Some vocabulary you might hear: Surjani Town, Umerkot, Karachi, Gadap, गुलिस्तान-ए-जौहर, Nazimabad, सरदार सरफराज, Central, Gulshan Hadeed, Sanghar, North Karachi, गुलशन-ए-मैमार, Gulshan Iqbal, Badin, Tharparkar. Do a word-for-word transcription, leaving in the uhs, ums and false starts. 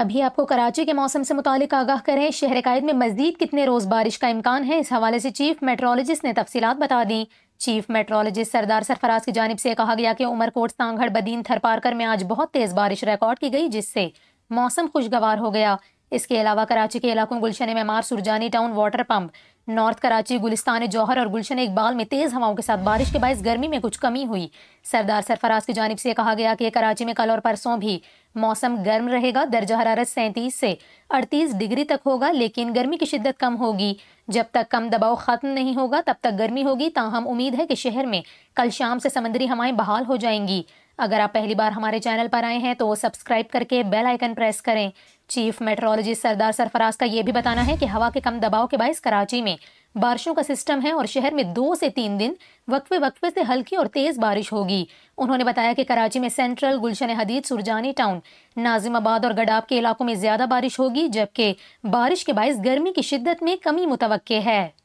अभी आपको कराची के मौसम से मुतालिक आगाह करें। शहर कायद में मज़ीद कितने रोज़ बारिश का इम्कान है, इस हवाले से चीफ मेट्रोलॉजिस्ट ने तफसीलात बता दी। चीफ मेट्रोलॉजिस्ट सरदार सरफराज की जानिब से कहा गया कि उमरकोट, सांघड़, बदीन, थरपारकर में आज बहुत तेज़ बारिश रिकॉर्ड की गई, जिससे मौसम खुशगवार हो गया। इसके अलावा कराची के इलाकों गुलशन-ए-मैमार, Surjani town, water pump, north Karachi, गुलिस्तान-ए-जौहर और गुलशन इकबाल में तेज़ हवाओं के साथ बारिश के बायस गर्मी में कुछ कमी हुई। सरदार सरफराज की जानिब से कहा गया कि कराची में कल और परसों भी मौसम गर्म रहेगा। दर्जा हरारत सैंतीस से अड़तीस डिग्री तक होगा, लेकिन गर्मी की शिद्दत कम होगी। जब तक कम दबाव ख़त्म नहीं होगा तब तक गर्मी होगी। ताहम उम्मीद है कि शहर में कल शाम से समंदरी हवाएं बहाल हो जाएंगी। अगर आप पहली बार हमारे चैनल पर आए हैं तो सब्सक्राइब करके बेल आइकन प्रेस करें। चीफ मेट्रोलॉजिस्ट सरदार सरफराज का ये भी बताना है कि हवा के कम दबाव के बायस कराची में बारिशों का सिस्टम है और शहर में दो से तीन दिन वक्फे वक्फे से हल्की और तेज़ बारिश होगी। उन्होंने बताया कि कराची में सेंट्रल, गुलशन हदीद, सुरजानी टाउन, नाजिमाबाद और गडाप के इलाकों में ज़्यादा बारिश होगी, जबकि बारिश के बायस गर्मी की शिद्दत में कमी मुतवक्के है।